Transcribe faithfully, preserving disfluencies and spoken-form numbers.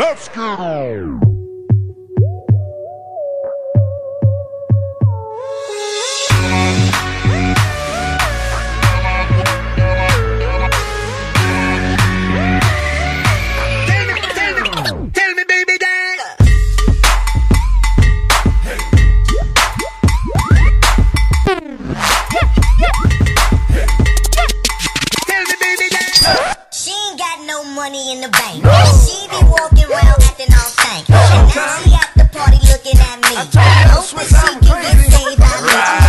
let's go! Money in the bank. No. She be walking around acting all stank. And now she at the party looking at me. Hoping she can get saved by me.